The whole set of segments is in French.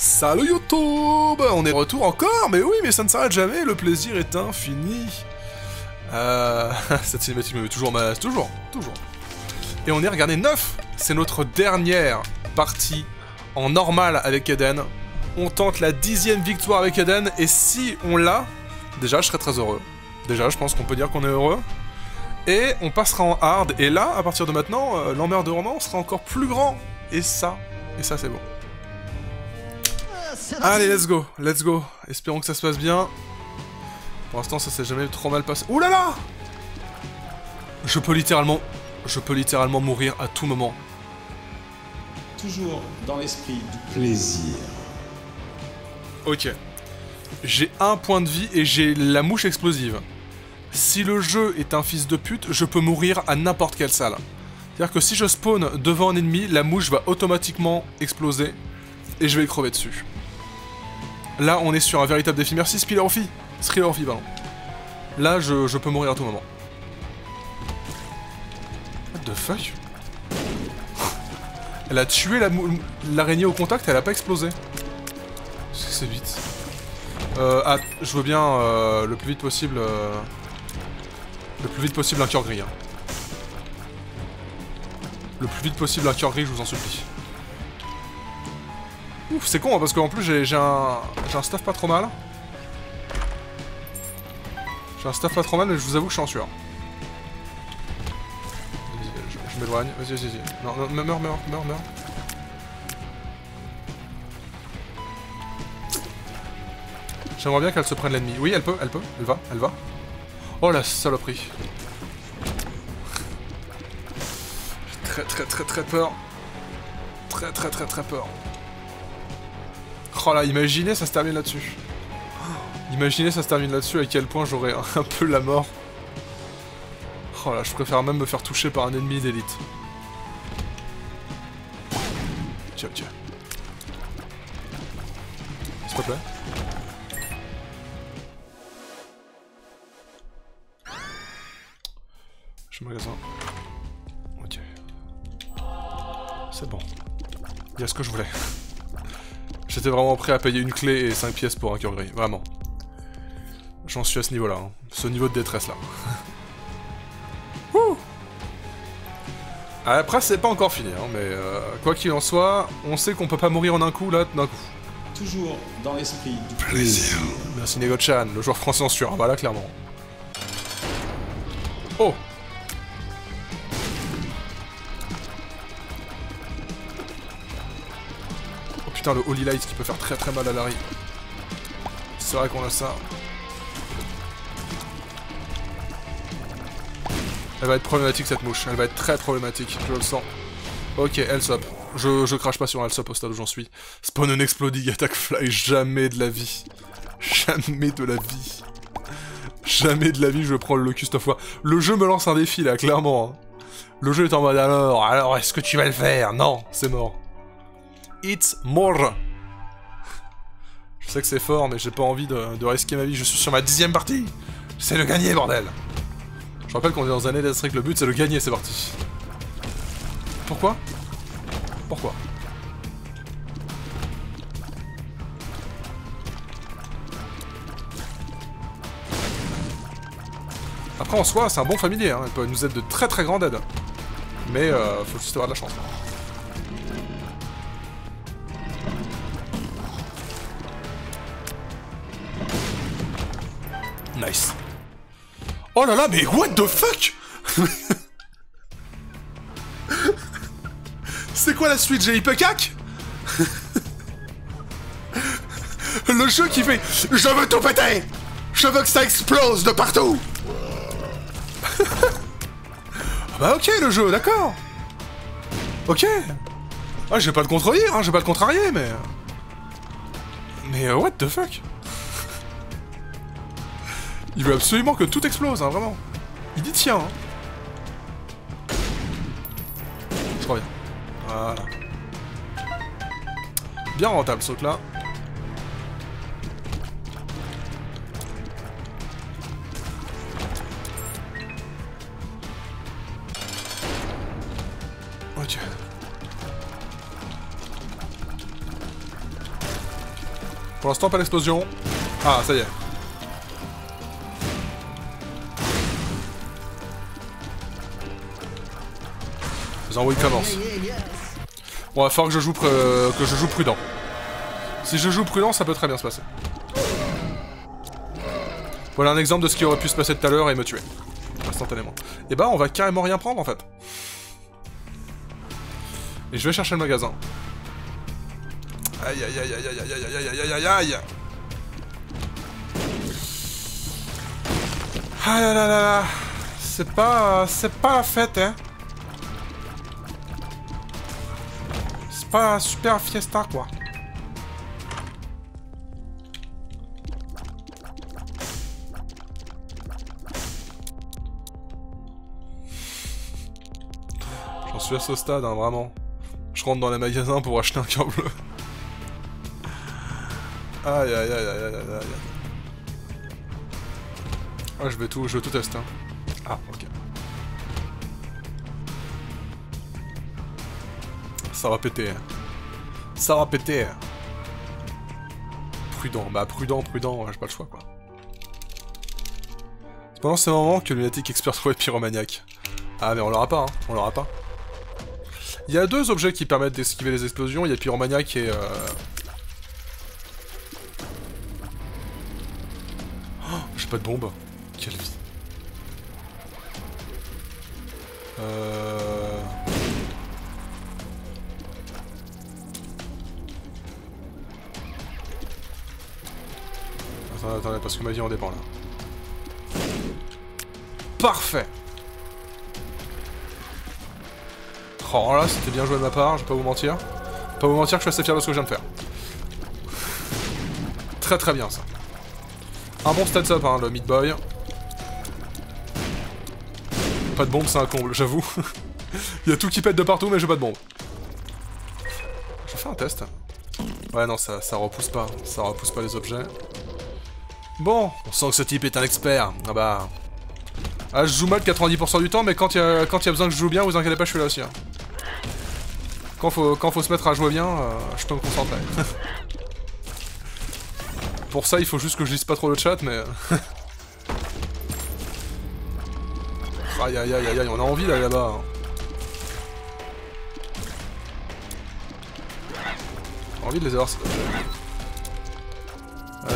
Salut YouTube, on est de retour encore, mais oui, mais ça ne s'arrête jamais, le plaisir est infini. Cette cinématique me met toujours mal, toujours. Et on est, regardez, 9, c'est notre dernière partie en normal avec Eden. On tente la 10e victoire avec Eden, et si on l'a, déjà je serai très heureux. Déjà, je pense qu'on peut dire qu'on est heureux. Et on passera en hard, et là, à partir de maintenant, l'emmerdement sera encore plus grand. Et ça c'est bon. Allez, let's go. Espérons que ça se passe bien. Pour l'instant, ça s'est jamais trop mal passé. Ouh là là! Je peux littéralement mourir à tout moment. Toujours dans l'esprit du plaisir. Ok. J'ai un point de vie et j'ai la mouche explosive. Si le jeu est un fils de pute, je peux mourir à n'importe quelle salle. C'est-à-dire que si je spawn devant un ennemi, la mouche va automatiquement exploser et je vais crever dessus. Là, on est sur un véritable défi. Merci, Spilorfi, pardon. Là, je peux mourir à tout moment. What the fuck? Elle a tué l'araignée au contact, elle a pas explosé. C'est vite. Je veux bien le plus vite possible. Un cœur gris. Hein. Le plus vite possible un cœur gris, je vous en supplie. Ouf, c'est con hein, parce qu'en plus j'ai un staff pas trop mal. Mais je vous avoue que je suis en sueur. Je m'éloigne. Vas-y. Non, meurs. J'aimerais bien qu'elle se prenne l'ennemi. Oui, elle va. Oh la saloperie. J'ai très peur. Très peur. Oh là, imaginez ça se termine là-dessus. À quel point j'aurais un peu la mort. Oh là, je préfère même me faire toucher par un ennemi d'élite. Tiens. S'il te plaît. Je magasin. Ok. C'est bon. Il y a ce que je voulais. J'étais vraiment prêt à payer une clé et 5 pièces pour un cœur gris, vraiment. J'en suis à ce niveau-là, hein. Ce niveau de détresse-là. Après, c'est pas encore fini, hein, mais quoi qu'il en soit, on sait qu'on peut pas mourir en un coup, là, d'un coup. Toujours dans l'esprit du plaisir. Merci Nego-chan, le joueur français en sueur, voilà, clairement. Oh! Putain, le Holy Light qui peut faire très mal à Larry. C'est vrai qu'on a ça. Elle va être problématique cette mouche. Elle va être très problématique, je le sens. Ok, Hellsop. Je crache pas sur Hellsop au stade où j'en suis. Spawn and exploding attack fly. Jamais de la vie. Je prends le locus cette fois. Le jeu me lance un défi là, clairement. Hein. Le jeu est en mode alors est-ce que tu vas le faire? Non, c'est mort. It's more. Je sais que c'est fort, mais j'ai pas envie de risquer ma vie. Je suis sur ma 10e partie. C'est le gagner, bordel. Je rappelle qu'on est dans un Eden District. Le but, c'est le gagner. C'est parti. Pourquoi? Après, en soi, c'est un bon familier. Hein. Elle peut nous être de très grande aide. Mais faut juste avoir de la chance. Nice. Oh là là, mais what the fuck? C'est quoi la suite, JIPCAC? Le jeu qui fait « Je veux tout péter! Je veux que ça explose de partout! » Bah ok, le jeu, d'accord. Ok. Ah, je vais pas le contredire, hein, je vais pas le contrarier, mais... Mais what the fuck? Il veut absolument que tout explose, hein, vraiment. Il dit tiens. Hein. Je reviens. Voilà. Bien rentable, saute là. Ok. Pour l'instant, pas d'explosion. Ah, ça y est. Les envois commencent. Bon, il va falloir que je joue prudent. Si je joue prudent, ça peut très bien se passer. Voilà un exemple de ce qui aurait pu se passer tout à l'heure et me tuer. Instantanément. Et bah, on va carrément rien prendre en fait. Et je vais chercher le magasin. Aïe aïe aïe aïe aïe aïe aïe aïe aïe aïe aïe. Ah là là là là. C'est pas la fête hein. C'est pas la super fiesta quoi. J'en suis à ce stade hein, vraiment. Je rentre dans les magasins pour acheter un cœur bleu. Aïe aïe aïe aïe aïe aïe aïe. Ah, je vais tout tester. Hein. Ah, ok. Ça va péter. Ça va péter. Prudent, bah prudent, j'ai pas le choix quoi. C'est pendant ce moment que le lunatique expert trouve pyromaniaque. Ah mais on l'aura pas, hein. On l'aura pas. Il y a deux objets qui permettent d'esquiver les explosions, il y a pyromaniaque et... Pas de bombe. Quelle vie. Attendez, parce que ma vie en dépend là. Parfait. Oh là, c'était bien joué de ma part, je vais pas vous mentir. Pas vous mentir que je suis assez fier de ce que je viens de faire. Très très bien ça. Un bon stats-up, hein, le mid-boy. Pas de bombe, c'est un comble, j'avoue. Il y a tout qui pète de partout, mais j'ai pas de bombe. Je fais un test. Ouais, non, ça repousse pas. Ça repousse pas les objets. Bon, on sent que ce type est un expert. Ah bah... Ah, je joue mal 90% du temps, mais quand y a besoin que je joue bien, vous inquiétez pas, je suis là aussi. Hein. Quand faut se mettre à jouer bien, je peux me concentrer. Pour ça, il faut juste que je lise pas trop le chat, mais... Aïe aïe aïe aïe aïe, on a envie d'aller là-bas. J'ai envie de les avoir.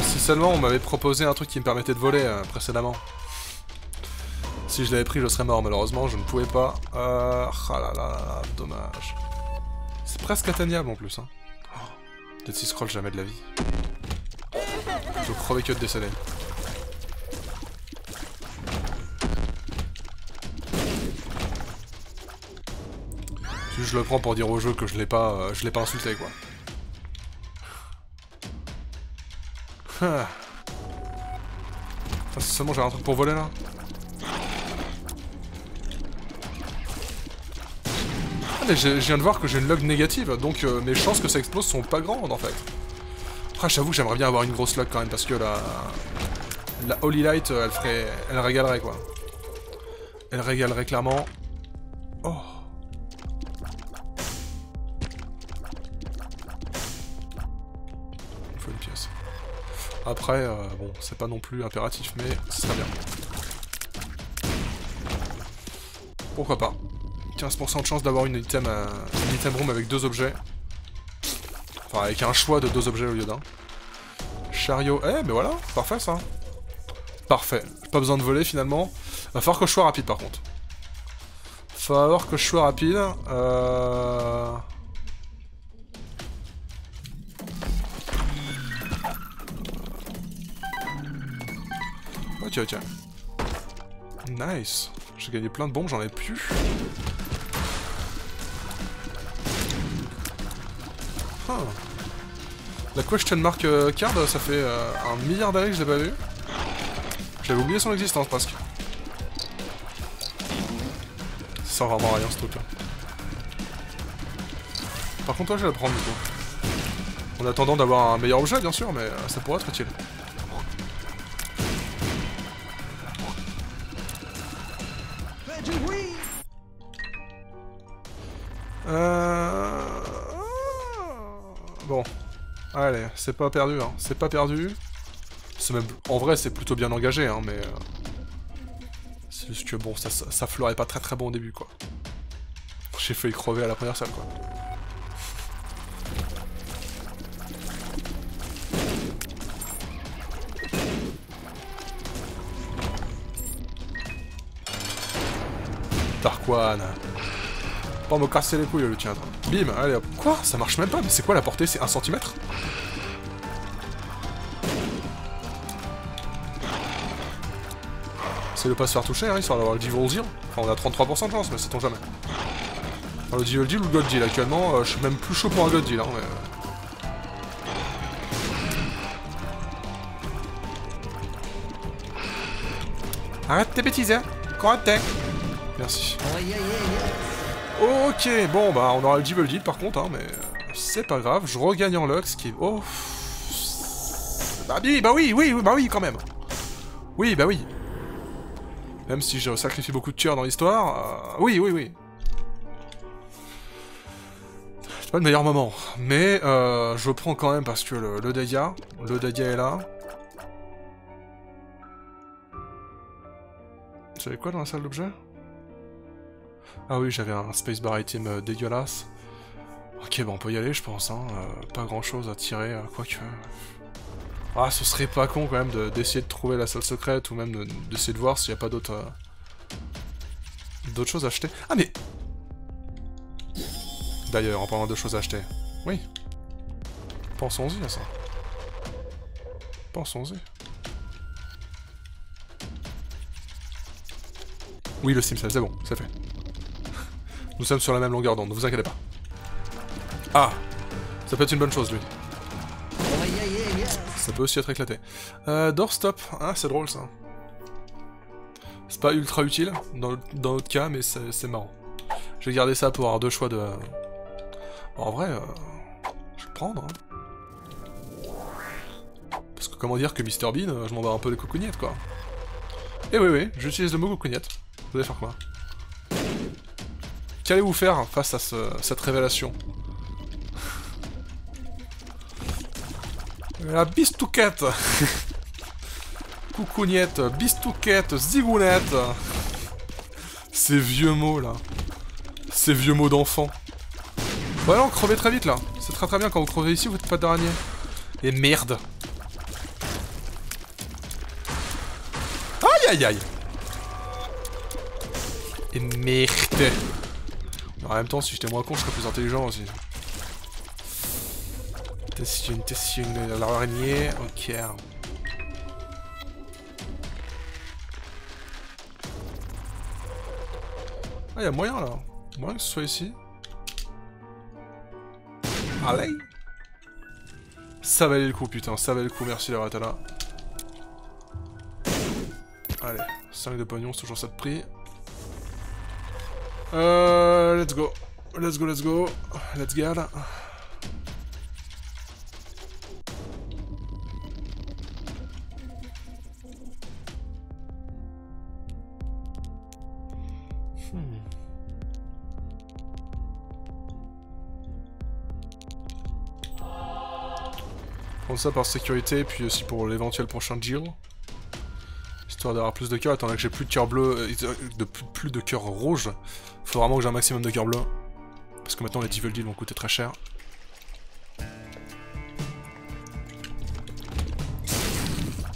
Si seulement on m'avait proposé un truc qui me permettait de voler précédemment. Si je l'avais pris, je serais mort, malheureusement, je ne pouvais pas. Ah là là là, dommage. C'est presque atteignable en plus, hein. Peut-être s'il scroll jamais de la vie. Je crevais que de décéder. Je le prends pour dire au jeu que je l'ai pas insulté quoi. Ah. Putain, c'est seulement j'ai un truc pour voler là. Ah mais je viens de voir que j'ai une log négative, donc mes chances que ça explose sont pas grandes en fait. Ah, j'avoue que j'aimerais bien avoir une grosse luck quand même, parce que la Holy Light, elle régalerait quoi. Elle régalerait clairement. Oh. Il faut une pièce. Après, bon, c'est pas non plus impératif, mais ce serait bien. Pourquoi pas. 15% de chance d'avoir une item room avec deux objets. Enfin, avec un choix de deux objets au lieu d'un. Chariot. Eh, mais voilà. Parfait, ça. Parfait. Pas besoin de voler, finalement. Va falloir que je sois rapide, par contre. Va falloir que je sois rapide. Ok, ok. Nice. J'ai gagné plein de bombes, j'en ai plus. La question mark card, ça fait un milliard d'années que je l'ai pas vu. J'avais oublié son existence presque. Ça sert vraiment à rien ce truc là. Par contre toi je vais la prendre du coup. En attendant d'avoir un meilleur objet bien sûr, mais ça pourrait être utile. Bon, Allez, c'est pas perdu, hein. C'est pas perdu. Même... En vrai, c'est plutôt bien engagé, hein, mais... C'est juste que, bon, ça fleurait pas très bon au début, quoi. J'ai failli crever à la première salle, quoi. Tarquan. Pas me casser les couilles, le tien. Bim, allez hop. Quoi? Ça marche même pas, mais c'est quoi la portée? C'est 1 cm? C'est le pas se faire toucher, hein, histoire d'avoir le Divildeal. Enfin, on a 33% de chance, mais sait-on jamais. Enfin, le Divildeal ou le God Deal, actuellement, je suis même plus chaud pour un God Deal, hein, mais... Arrête tes bêtises, hein. Correct, hein. Merci. Ok, bon, bah, on aura le Divildeal par contre, hein, mais... C'est pas grave, je regagne en Lux, qui... Oh... Bah oui, quand même. Oui, bah oui. Même si j'ai sacrifié beaucoup de tueurs dans l'histoire... Oui. C'est pas le meilleur moment, mais je prends quand même parce que le dégât est là. J'avais quoi dans la salle d'objets? Ah oui, j'avais un spacebar item dégueulasse. Ok, bon, on peut y aller, je pense, hein. Pas grand-chose à tirer, quoique... Ah, ce serait pas con quand même d'essayer de trouver la salle secrète ou même d'essayer de voir s'il n'y a pas d'autres choses à acheter. Ah mais... D'ailleurs, en parlant de choses à acheter. Oui. Pensons-y à ça. Pensons-y. Oui, le Simsel, c'est bon, c'est fait. Nous sommes sur la même longueur d'onde, ne vous inquiétez pas. Ah, ça peut être une bonne chose, lui. Ça peut aussi être éclaté. Doorstop. Ah, c'est drôle, ça. C'est pas ultra utile, dans notre cas, mais c'est marrant. Je vais garder ça pour avoir deux choix de... Bon, en vrai, je vais le prendre. Hein. Parce que comment dire que Mr Bean, je m'en bats un peu les coucougnettes, quoi. Et oui, j'utilise le mot coucougnette. Vous allez faire quoi? Qu'allez-vous faire face à cette révélation? La bistouquette. Coucougnette, bistouquette, zigounette. Ces vieux mots là. Ces vieux mots d'enfant. Voilà, on crevait très vite là. C'est très bien, quand vous crevez ici, vous n'êtes pas d'araignée. Et merde. Aïe aïe aïe. Et merde. Mais en même temps, si j'étais moins con, je serais plus intelligent aussi. T'es une l'araignée, ok. Ah, y'a moyen là. Moyen que ce soit ici. Allez. Ça valait le coup, putain, ça valait le coup, merci d'avoir été là. Allez, 5 de pognon, c'est toujours ça de prix. Let's go. Ça par sécurité et puis aussi pour l'éventuel prochain deal, histoire d'avoir plus de cœur, étant donné que j'ai plus de cœur bleu, plus de cœur rouge, faut vraiment que j'ai un maximum de cœur bleu, parce que maintenant les Divildeal vont coûter très cher.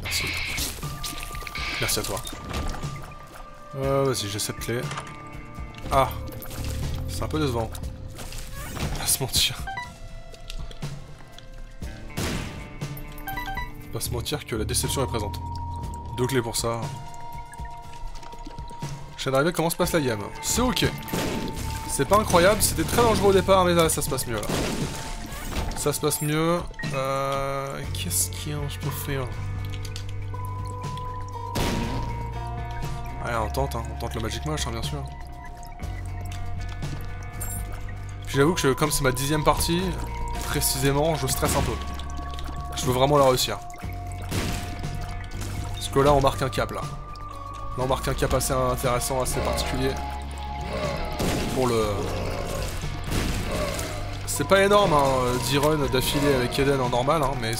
Merci. Merci à toi. Vas-y, j'ai cette clé. Ah, c'est un peu décevant. À se mentir. Pas se mentir que la déception est présente. 2 clés pour ça. Je viens d'arriver, comment se passe la game? C'est ok. C'est pas incroyable, c'était très dangereux au départ, mais là, ça se passe mieux. Là. Ça se passe mieux. Qu'est-ce qu'il y a, je peux faire? Allez, on tente le Magic Mosh, hein, bien sûr. Puis j'avoue que comme c'est ma 10e partie, précisément, je stresse un peu. Je veux vraiment la réussir. Parce que là on marque un cap là. Là on marque un cap assez intéressant, assez particulier. Pour le... C'est pas énorme, hein, 10 runs d'affilée avec Eden en normal, hein, mais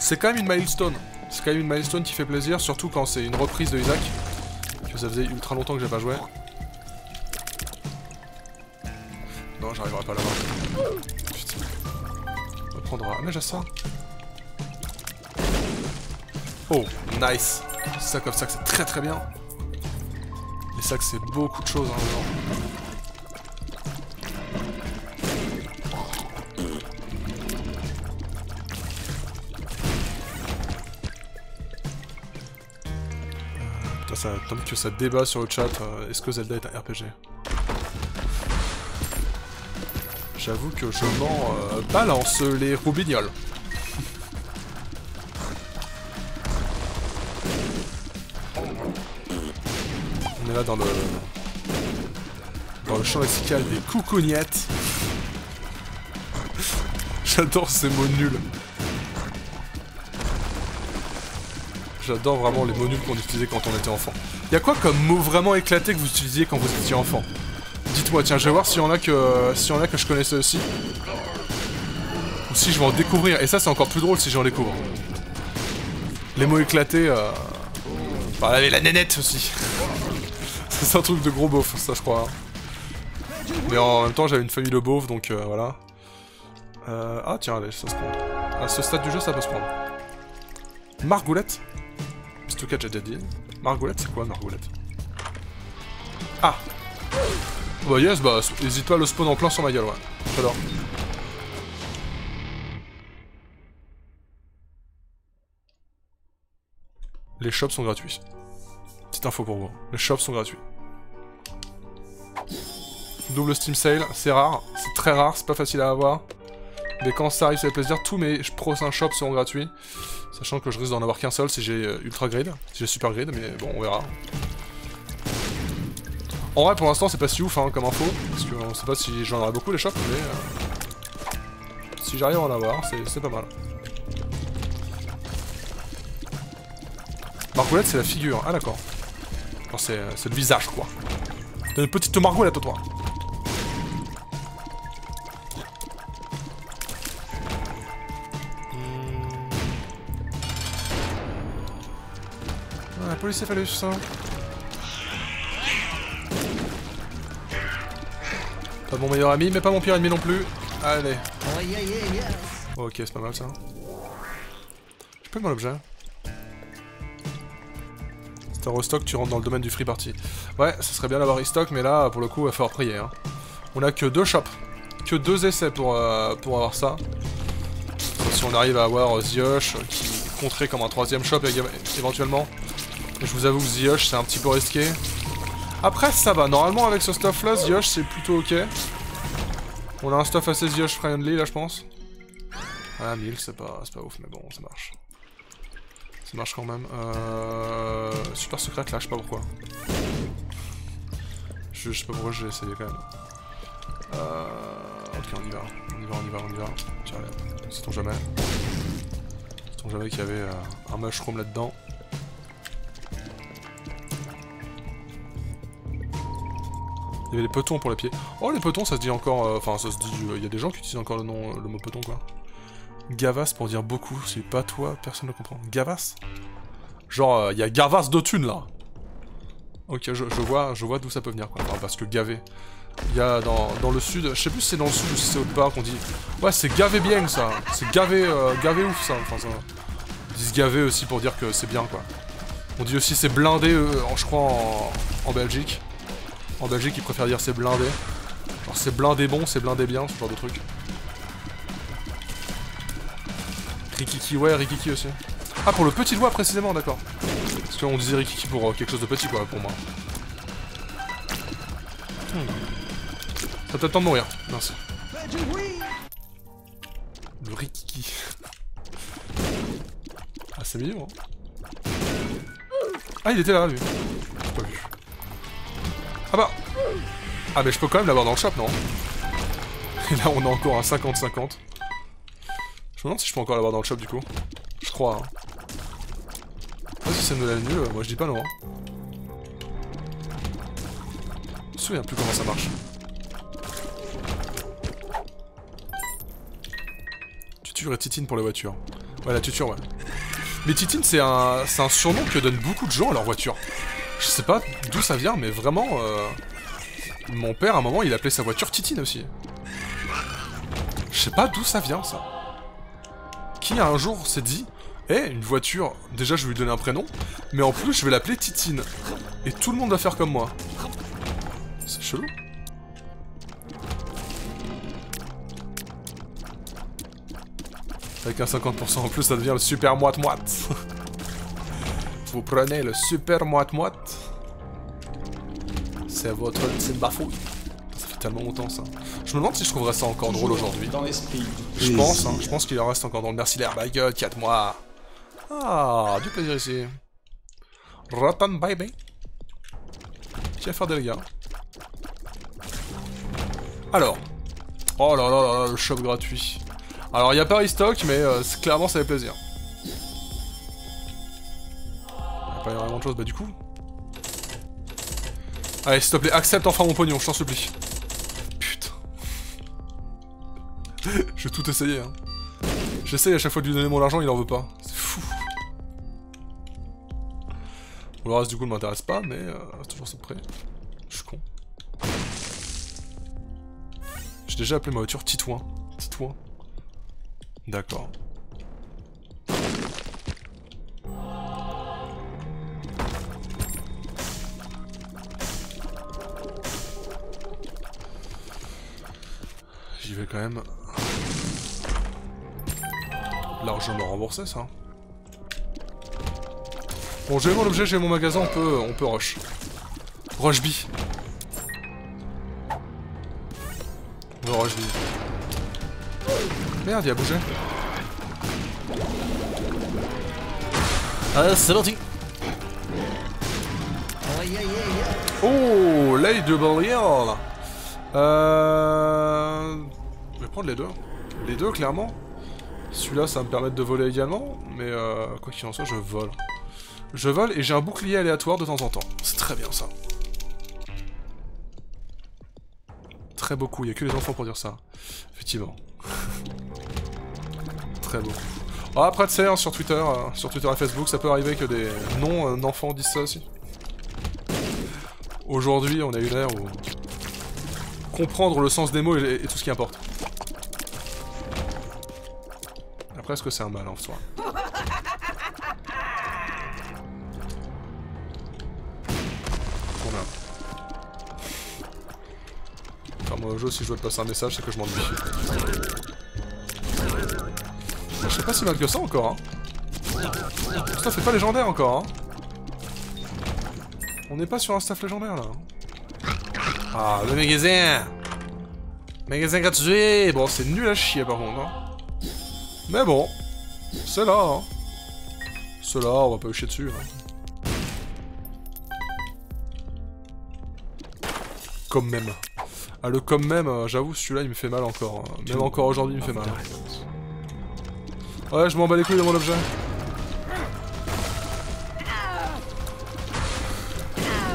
c'est quand même une milestone. C'est quand même une milestone qui fait plaisir, surtout quand c'est une reprise de Isaac. Que ça faisait ultra longtemps que j'ai pas joué. Non, j'arriverai pas là-bas. Putain. On va prendre un mage à ça. Oh, nice. Sac of sac, c'est très très bien. Les sacs, c'est beaucoup de choses, hein, ça, tant que ça débat sur le chat, est-ce que Zelda est un RPG? J'avoue que je m'en balance les roubignoles. On est là dans le champ lexical des coucougnettes. J'adore ces mots nuls. J'adore vraiment les mots nuls qu'on utilisait quand on était enfant. Y'a quoi comme mot vraiment éclaté que vous utilisiez quand vous étiez enfant? Dites-moi, tiens, je vais voir s'il y en a que je connaissais aussi. Ou si je vais en découvrir. Et ça, c'est encore plus drôle si j'en découvre. Les mots éclatés... Enfin, là, la nénette aussi. C'est un truc de gros beauf, ça, je crois. Hein. Mais en même temps, j'avais une famille de beauf, donc voilà. Ah, tiens, allez, ça se prend. À ce stade du jeu, ça peut se prendre. Margoulette? Stuka, j'ai déjà dit. Margoulette, c'est quoi Margoulette? Ah! Bah yes, bah hésite pas à le spawn en plein sur ma gueule, ouais. J'adore. Les shops sont gratuits. Petite info pour vous. Les shops sont gratuits. Double Steam Sale, c'est rare. C'est très rare, c'est pas facile à avoir. Mais quand ça arrive, ça fait plaisir. Tous mes prochains shops seront gratuits. Sachant que je risque d'en avoir qu'un seul si j'ai ultra grid, si j'ai super grid, mais bon, on verra. En vrai, pour l'instant, c'est pas si ouf hein, comme info, parce que on sait pas si j'en aurai beaucoup les shops, mais si j'arrive à en avoir, c'est pas mal. Margoulette, c'est la figure, ah d'accord. Enfin, c'est le visage, quoi. T'as une petite margoulette, toi. Polycéphalus, ça. Pas mon meilleur ami, mais pas mon pire ennemi non plus. Allez. Ok, c'est pas mal ça. J'ai pas eu mon objet. C'est un restock, tu rentres dans le domaine du free party. Ouais, ça serait bien d'avoir e-stock, mais là, pour le coup, il va falloir prier. Hein. On a que 2 shops. Que 2 essais pour avoir ça. Si on arrive à avoir Zioch, qui est contré comme un 3e shop éventuellement. Je vous avoue que Zioch c'est un petit peu risqué. Après ça va, normalement avec ce stuff là, Zioch c'est plutôt ok. On a un stuff assez Zioch friendly là je pense. Ah 1000 c'est pas ouf mais bon ça marche. Ça marche quand même. Super secret là, je sais pas pourquoi. Je sais pas pourquoi j'ai essayé quand même. Ok on y va, on y va. Tiens, sait-on jamais. Sait-on jamais qu'il y avait un mushroom là-dedans. Il y avait les petons pour les pieds. Oh, les petons, ça se dit encore... Enfin, ça se dit... Il y a des gens qui utilisent encore le mot peton, quoi. Gavas pour dire beaucoup. C'est pas toi, personne ne comprend. Gavas? Genre, il y a Gavas de thunes, là. Ok, je vois d'où ça peut venir, quoi. Enfin, parce que gavé. Il y a dans le sud... Je sais plus si c'est dans le sud ou si c'est autre part qu'on dit... Ouais, c'est gavé bien, ça. C'est gavé... gavé ouf, ça. Enfin, ça... Ils disent gavé aussi pour dire que c'est bien, quoi. On dit aussi c'est blindé, je crois, en Belgique. En Belgique, ils préfèrent dire c'est blindé. Genre c'est blindé bon, c'est blindé bien, ce genre de truc. Rikiki, ouais, Rikiki aussi. Ah, pour le petit doigt précisément, d'accord. Parce qu'on disait Rikiki pour quelque chose de petit, quoi, pour moi. Ça va peut-être temps de mourir, merci. Le Rikiki. Ah, c'est mignon, hein. Ah, il était là, lui. J'ai pas vu. Ah bah! Ah mais je peux quand même l'avoir dans le shop, non? Et là on a encore un 50-50. Je me demande si je peux encore l'avoir dans le shop du coup. Je crois. Vas-y, si c'est une nouvelle nulle, moi je dis pas non. Hein. Je me souviens plus comment ça marche. Tuture et Titine pour la voiture. Ouais, la Tuture, ouais. Mais Titine, c'est un surnom que donnent beaucoup de gens à leur voiture. Je sais pas d'où ça vient, mais vraiment... Mon père, à un moment, il appelait sa voiture Titine aussi. Je sais pas d'où ça vient, ça. Qui, un jour, s'est dit... Eh, une voiture... Déjà, je vais lui donner un prénom, mais en plus, je vais l'appeler Titine. Et tout le monde va faire comme moi. C'est chelou. Avec un 50% en plus, ça devient le super moite-moite. Vous prenez le super moite-moite. C'est votre ultime bafouille. Ça fait tellement longtemps, ça. Je me demande si je trouverais ça encore drôle aujourd'hui. Je pense, hein, je pense qu'il en reste encore drôle. Merci Larry, my god, 4 mois. Ah, du plaisir ici. Rotten baby. Tiens à faire des dégâts. Alors. Oh là là là là, le shop gratuit. Alors, il n'y a pas e-stock, mais clairement, ça fait plaisir. Il n'y a pas énormément de choses, bah du coup. Allez, s'il te plaît, accepte enfin mon pognon, je t'en supplie. Putain. Je vais tout essayer, hein. J'essaye à chaque fois de lui donner mon argent, il en veut pas. C'est fou. Bon, le reste, du coup, ne m'intéresse pas, mais c'est toujours ça de près. Je suis con. J'ai déjà appelé ma voiture Titouin. Titouin. D'accord. J'y vais quand même. Largement remboursé, ça. Bon, j'ai mon objet, j'ai mon magasin, on peut rush. Rush B. On va rush B. Merde, il a bougé. Ah, c'est parti. Oh, l'œil de Divildeal. Je vais prendre les deux. Les deux, clairement. Celui-là, ça va me permettre de voler également. Mais quoi qu'il en soit, je vole. Je vole et j'ai un bouclier aléatoire de temps en temps. C'est très bien, ça. Très beaucoup. Il n'y a que les enfants pour dire ça. Effectivement. Très beau. Ah, après, tu sais, hein, sur Twitter et Facebook, ça peut arriver que des non-enfants disent ça aussi. Aujourd'hui, on a eu l'ère où comprendre le sens des mots est tout ce qui importe. Après, est-ce que c'est un mal en soi? Enfin, moi, au jeu, si je dois te passer un message, c'est que je m'ennuie. Je sais pas si mal que ça encore, hein. Ça fait pas légendaire encore, hein. On n'est pas sur un staff légendaire là. Ah, le magasin. Magasin gratuit. Bon, c'est nul à chier par contre, hein. Mais bon, c'est là, hein. C'est là, on va pas hucher dessus, hein. Comme même. Ah, le comme même, j'avoue, celui-là il me fait mal encore, hein. Même encore aujourd'hui il me fait mal. Ouais, je m'en bats les couilles de mon objet.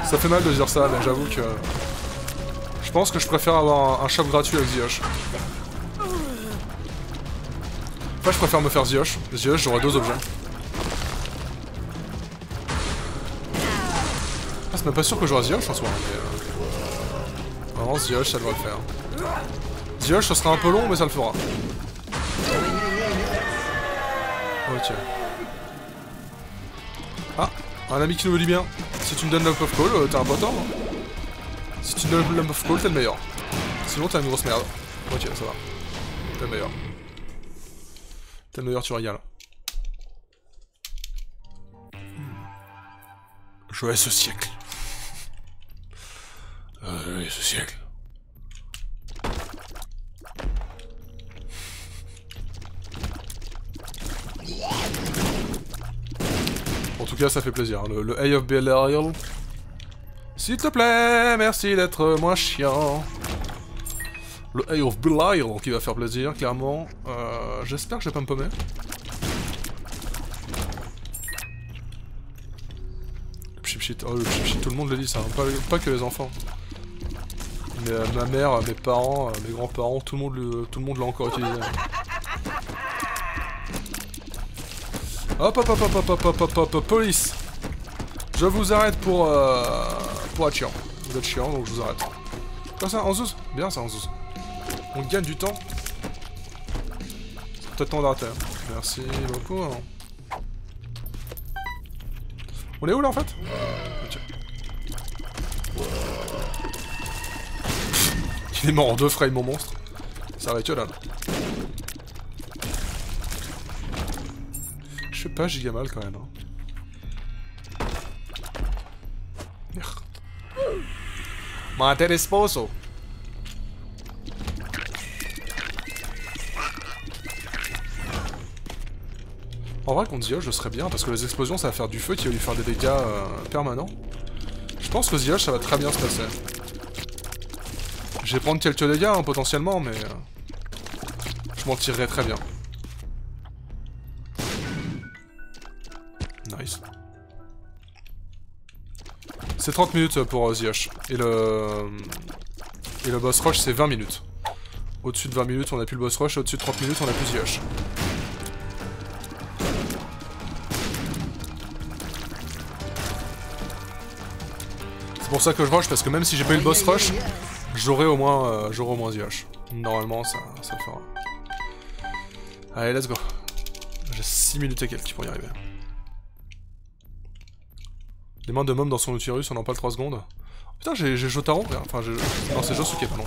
Ça fait mal de dire ça, mais j'avoue que... Je pense que je préfère avoir un shop gratuit avec Zioch. Enfin, je préfère me faire Zioch. Zioch, j'aurai deux objets. Ah, c'est même pas sûr que j'aurai Zioch en soi. Mais vraiment, Zioch, ça devrait le faire. Zioch, ça sera un peu long, mais ça le fera. Ok. Ah, un ami qui nous lit bien. Si tu me donnes lump of coal, t'es un bâtard, hein. Si tu me donnes lump of coal, t'es le meilleur. Sinon, t'es une grosse merde. Ok, ça va. T'es le meilleur. T'es le meilleur, tu régales. Je hais ce siècle. Je hais ce siècle. En tout cas, ça fait plaisir, hein. Le Eye of the s'il te plaît, merci d'être moins chiant. Le Eye of the qui va faire plaisir, clairement. J'espère que je vais pas me paumer. Le pchipchit, oh le pchipchit, tout le monde le dit ça, hein. Pas que les enfants. Mais ma mère, mes parents, mes grands-parents, tout le monde l'a encore utilisé, hein. Hop hop hop hop hop hop hop hop hop, police. Je vous arrête pour être chiant. Vous êtes chiant donc je vous arrête. Quoi ça, en zouz? Bien ça en zouz. On gagne du temps. C'est peut-être temps d'arrêter. Merci beaucoup. On est où là en fait? Okay. Il est mort en deux frames mon monstre. Ça va être que dalle. Je fais pas giga mal quand même. Hein. Merde. M'intéresse pas ça. En vrai, contre Zioch, je serais bien parce que les explosions ça va faire du feu qui va lui faire des dégâts permanents. Je pense que Zioch ça va très bien se passer. Je vais prendre quelques dégâts hein, potentiellement, mais je m'en tirerai très bien. Nice. C'est 30 minutes pour Zioch. Et le boss rush, c'est 20 minutes. Au-dessus de 20 minutes, on n'a plus le boss rush. Au-dessus de 30 minutes, on n'a plus Zioch. C'est pour ça que je rush, parce que même si j'ai pas eu le boss rush... J'aurai au moins Zioch. Normalement ça fera. Allez let's go. J'ai 6 minutes et quelques pour y arriver. Les mains de môme dans son utérus, on en parle 3 secondes. Oh, putain j'ai Jotaro. Enfin non c'est Josuke pardon.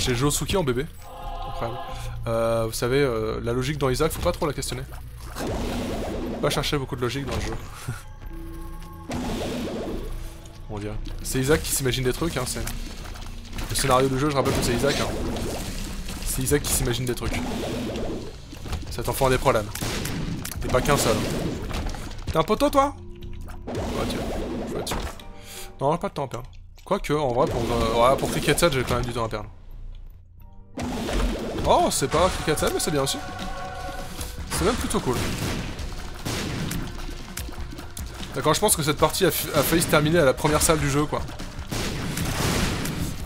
J'ai Josuke en bébé. Incroyable. Vous savez, la logique dans Isaac, faut pas trop la questionner. Faut pas chercher beaucoup de logique dans le jeu. On dirait. C'est Isaac qui s'imagine des trucs hein, c'est... Le scénario du jeu, je rappelle que c'est Isaac. Hein. C'est Isaac qui s'imagine des trucs. Cet enfant a des problèmes. Et pas qu'un seul. T'es un poteau, toi? Oh, tiens. Je vais être sûr. Non, pas de temps à perdre. Quoique, en vrai, pour Cricket 7, j'ai quand même du temps à perdre. Oh, c'est pas Cricket 7, mais c'est bien aussi. C'est même plutôt cool. D'accord, je pense que cette partie a failli se terminer à la première salle du jeu, quoi.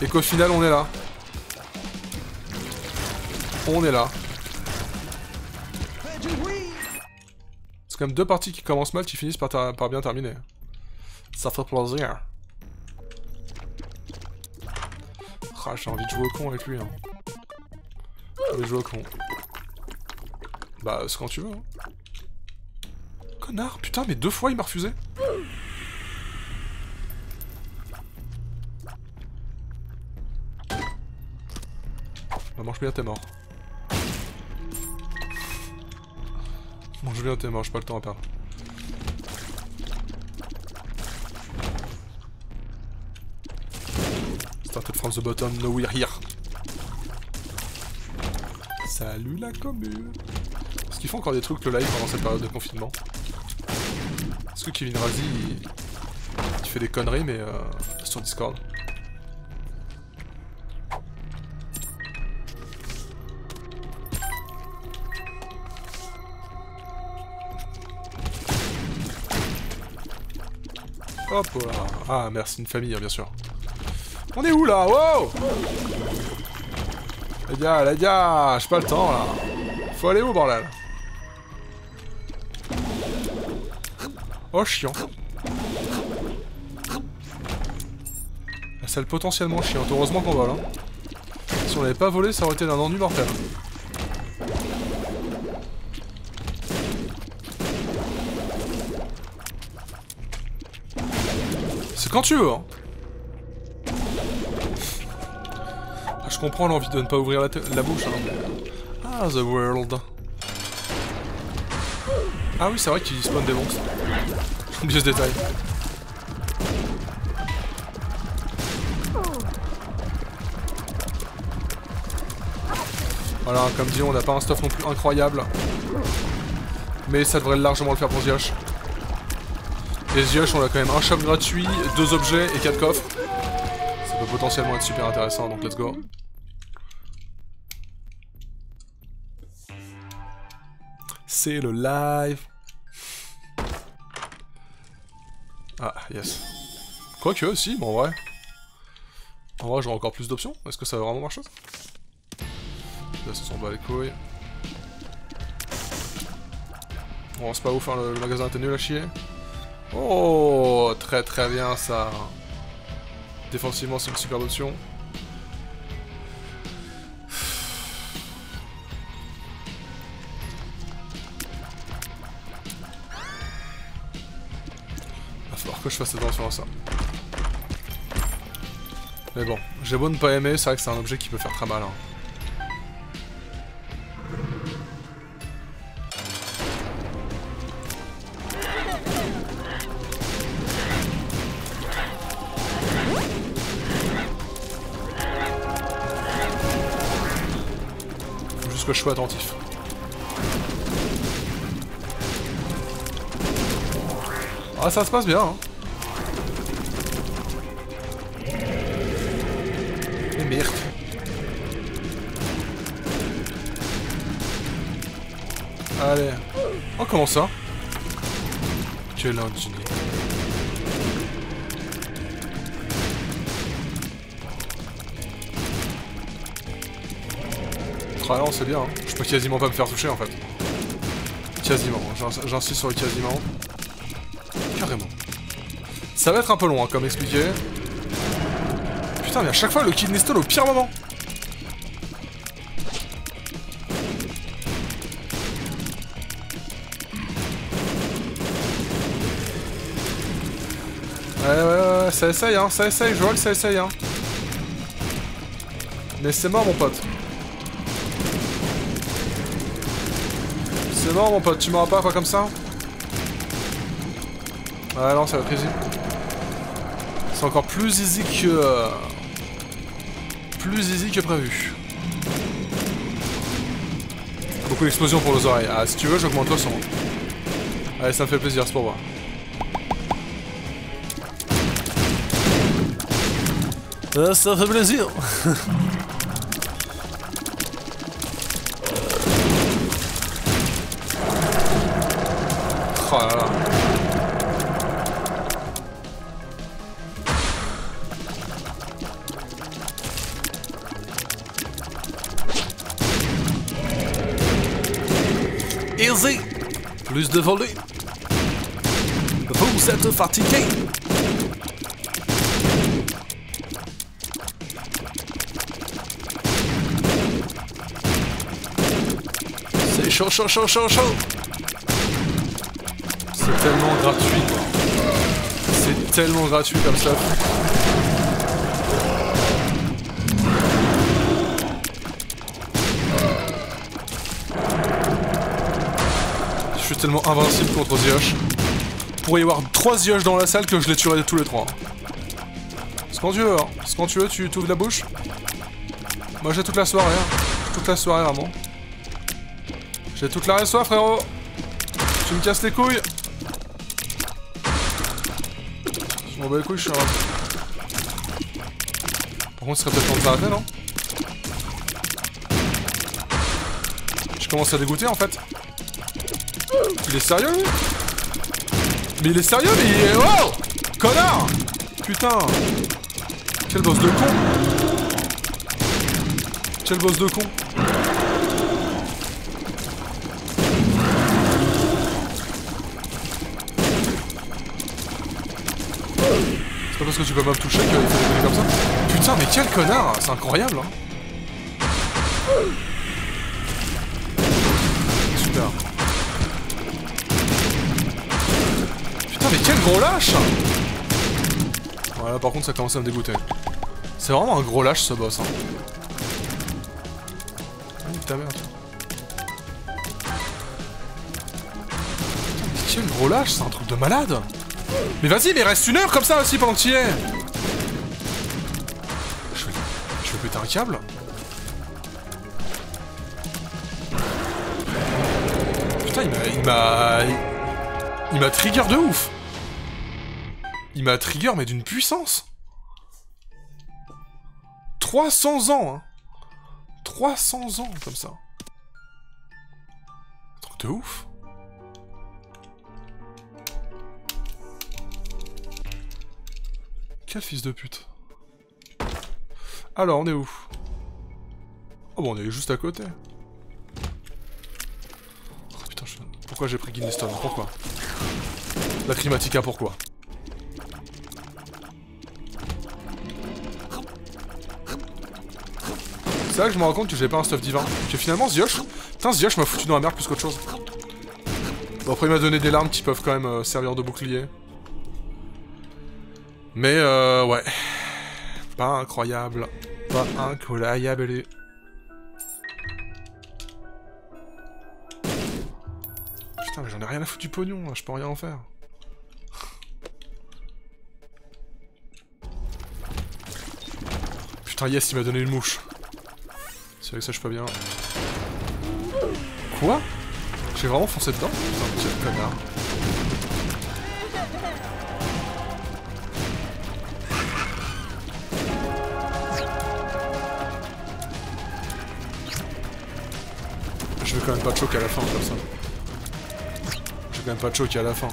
Et qu'au final on est là. On est là. C'est quand même deux parties qui commencent mal qui finissent par bien terminer. Ça fait plaisir. Ah, j'ai envie de jouer au con avec lui. Hein. J'ai envie de jouer au con. Bah c'est quand tu veux. Hein. Connard, putain mais 2 fois il m'a refusé. Mange bien, t'es mort. Mange bien, t'es mort, j'ai pas le temps à perdre. Started from the bottom, now we're here. Salut la commune. Est-ce qu'ils font encore des trucs le live pendant cette période de confinement? Est-ce que Kevin Razi il fait des conneries mais sur Discord? Hop là. Ah merci, une famille bien sûr. On est où là? Wow. Les gars, j'ai pas le temps là. Faut aller où bordel? Oh chiant. La salle potentiellement chiante, heureusement qu'on vole hein. Si on l'avait pas volé ça aurait été d'un ennui mortel. Quand tu veux, hein. Ah, je comprends l'envie de ne pas ouvrir la bouche. Hein. Ah, the world. Ah oui, c'est vrai qu'il spawn des monstres. J'ai oublié ce détail. Voilà, comme dit, on n'a pas un stuff non plus incroyable. Mais ça devrait largement le faire pour Zioch. Les Zioch, on a quand même un shop gratuit, 2 objets et 4 coffres. Ça peut potentiellement être super intéressant, donc let's go. C'est le live. Ah, yes. Quoique, si, mais en vrai. En vrai, j'aurai encore plus d'options. Est-ce que ça va vraiment marcher? Là, ça s'en bat les couilles. On sait pas où faire le magasin à tenue, la chier. Oh, très très bien ça. Défensivement, c'est une superbe option. Il va falloir que je fasse attention à ça. Mais bon, j'ai beau ne pas aimer, c'est vrai que c'est un objet qui peut faire très mal. Hein. Faut juste que je sois attentif. Ah, ça se passe bien, hein. Allez. Oh, comment ça? Quel ingénieux. Ah non, c'est bien, hein. Je peux quasiment pas me faire toucher en fait. Quasiment, j'insiste sur le quasiment. Carrément. Ça va être un peu long, hein, comme expliqué. Putain, mais à chaque fois le kid Nestle au pire moment. Ouais, ça essaye, hein, ça essaye, je vois que ça essaye, hein. Mais c'est mort, mon pote. C'est mort, mon pote, tu m'auras pas, quoi, comme ça. Ah non, ça va être easy. C'est encore plus easy que... plus easy que prévu. Beaucoup d'explosions pour nos oreilles. Ah, si tu veux, j'augmente le son. Allez, ça me fait plaisir, c'est pour moi. Ça fait plaisir. Oh là là. Easy. Plus de volée. Vous êtes fatigué. Chaud, chaud, chaud, chaud, chaud. C'est tellement gratuit. C'est tellement gratuit comme ça. Je suis tellement invincible contre Zioch. Il pourrait y avoir 3 Zioch dans la salle que je les tuerais tous les 3. C'est quand tu veux, hein. C'est quand tu veux, tu t'ouvres la bouche. Moi j'ai toute la soirée, hein. Toute la soirée vraiment. J'ai toute la soif, frérot. Tu me casses les couilles. Je m'en bats les couilles, je suis là. Par contre, ce serait peut-être temps de s'arrêter, non? Je commence à dégoûter, en fait. Il est sérieux, lui? Mais il est sérieux, mais il est... Oh! Connard! Putain! Quel boss de con! Quel boss de con! Parce que tu peux pas me toucher, il faut déconner comme ça. Putain, mais quel connard, c'est incroyable, hein. Super. Putain, mais quel gros lâche. Voilà, par contre, ça commence à me dégoûter. C'est vraiment un gros lâche, ce boss, hein. Ah, nique ta merde. Putain, mais quel gros lâche, c'est un truc de malade. Mais vas-y, mais reste une heure comme ça aussi pendant que tu y es. Je vais péter un câble. Putain, il m'a trigger de ouf. Il m'a trigger, mais d'une puissance. 300 ans, hein. 300 ans, comme ça. Un truc de ouf. Quel fils de pute. Alors, on est où? Oh, bon, on est juste à côté. Oh, putain, Pourquoi j'ai pris Guinness-Stone? Pourquoi? La Climatica, pourquoi? C'est là que je me rends compte que j'ai pas un stuff divin. Que finalement, Zioch... Putain, Zioch m'a foutu dans la merde plus qu'autre chose. Bon, après, il m'a donné des larmes qui peuvent quand même servir de bouclier. Mais, ouais. Pas incroyable. Pas incroyable. Putain, mais j'en ai rien à foutre du pognon, là. Je peux rien en faire. Putain, yes, il m'a donné une mouche. C'est vrai que ça, je suis pas bien. Quoi? J'ai vraiment foncé dedans? Putain, c'est le connard. Je veux quand même pas de choc à la fin, comme ça. Je veux quand même pas de choc à la fin.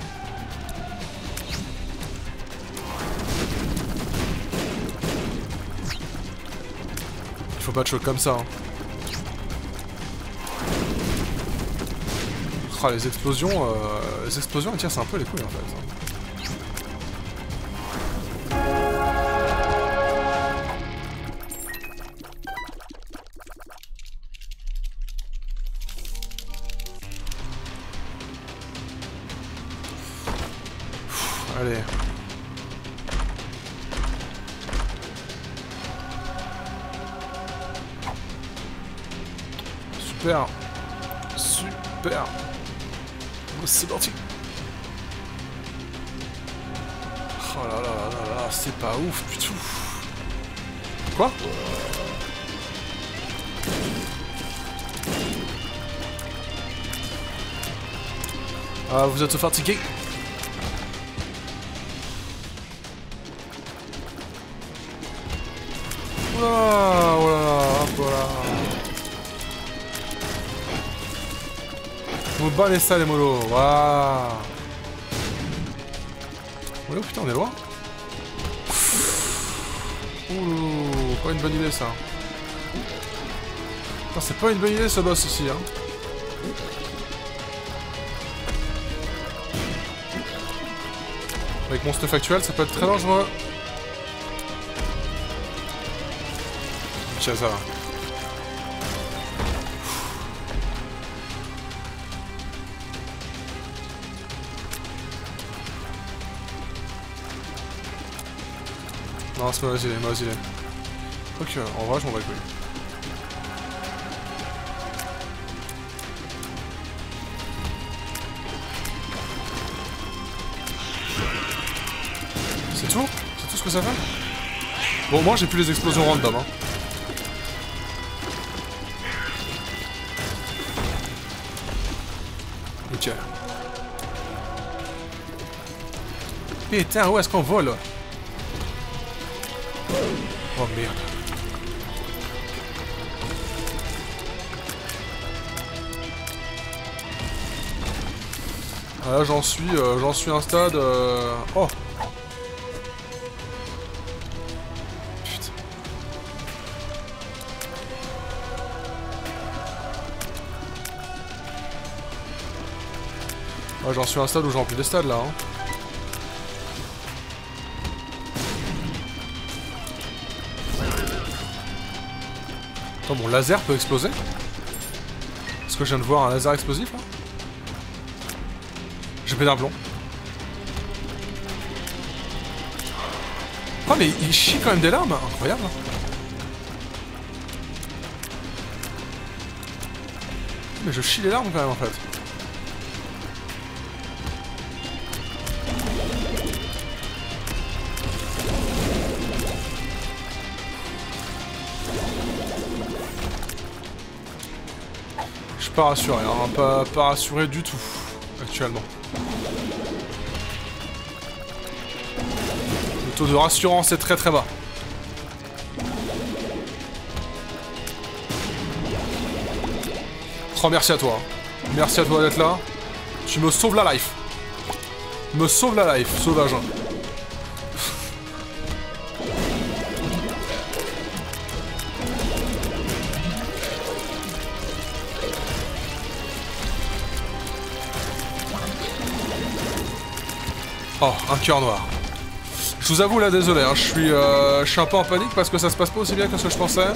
Il faut pas de choc comme ça, hein. Ah, les explosions elles tirent c'est un peu les couilles en fait. Pff, allez. Super. Super. C'est parti. Oh là là là là, c'est pas ouf du tout. Quoi? Ah, vous êtes fatigué? Oh là là, oh là là, voilà. On bat les salles, les mollo. Waouh. Ouais, oh putain, on est loin. Ouh, pas une bonne idée ça. Putain, c'est pas une bonne idée ce boss ici, hein. Avec mon stuff actuel, ça peut être très dangereux. Tiens, ça va. Non, c'est mauvais idée, mauvais idée. Ok, en vrai, je m'en bats les couilles. C'est tout? C'est tout ce que ça fait? Bon, moi, j'ai plus les explosions random, hein. Ok. Putain, où est-ce qu'on vole? Oh merde. Ah là j'en suis un stade... Oh. Putain. Ah, j'en suis un stade où j'ai rempli des stades là, hein. Attends, mon laser peut exploser? Est-ce que je viens de voir un laser explosif là? J'ai pété un plomb. Oh mais il chie quand même des larmes, incroyable. Mais je chie les larmes quand même en fait. Pas rassuré, hein, pas rassuré du tout, actuellement. Le taux de rassurance est très bas. Oh, merci à toi. Merci à toi d'être là. Tu me sauves la life. Me sauves la life, sauvage. Oh, un cœur noir. Je vous avoue là, désolé, hein, je suis un peu en panique parce que ça se passe pas aussi bien que ce que je pensais.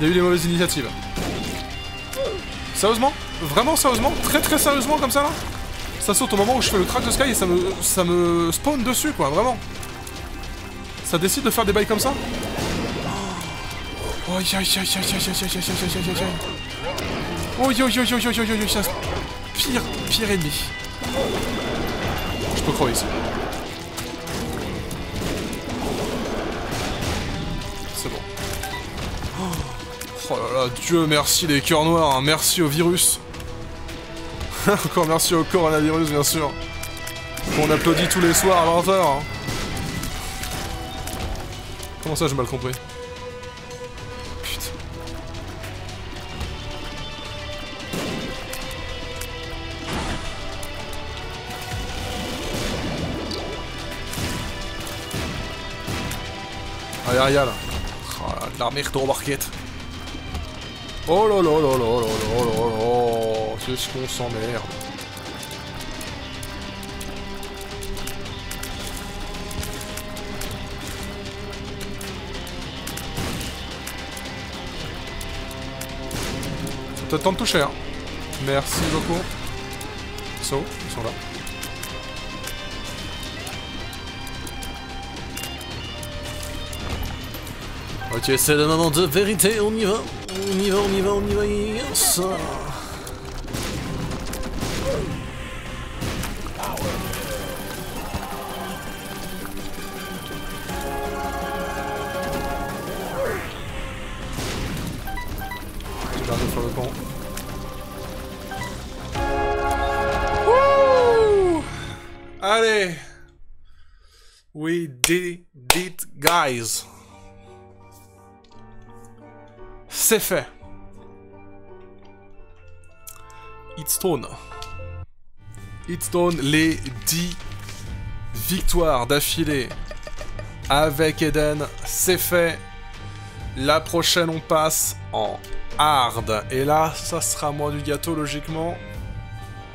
Il y a eu des mauvaises initiatives. Sérieusement? Vraiment sérieusement? Très très sérieusement comme ça là? Ça saute au moment où je fais le crack de Sky et ça me spawn dessus quoi, vraiment. Ça décide de faire des bails comme ça? Oh yo yo yo yo yo yo yo yo. Oh yo yo yo yo yo yo yo. Pire ennemi. Je peux crever ici. C'est bon. Oh là là, Dieu merci les cœurs noirs, hein. Merci au virus. Encore merci au coronavirus bien sûr. Qu'on applaudit tous les soirs à 20h. Hein. Comment ça j'ai mal compris? Allez, là. Oh, de l'armée retour barquette. Oh là là là là là là là. Qu'est-ce qu'on s'emmerde. C'est peut-être temps de toucher, hein. Merci beaucoup. So, ils sont là. Ok, c'est le moment de vérité, on y va, on y va, on y va, on y va, yes. Allez, we did it, guys. C'est fait. It's done. Les 10 victoires d'affilée avec Eden, c'est fait. La prochaine, on passe en hard. Et là, ça sera moins du gâteau, logiquement.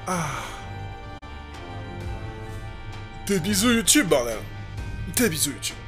Ah. Des bisous YouTube, bordel. Des bisous YouTube.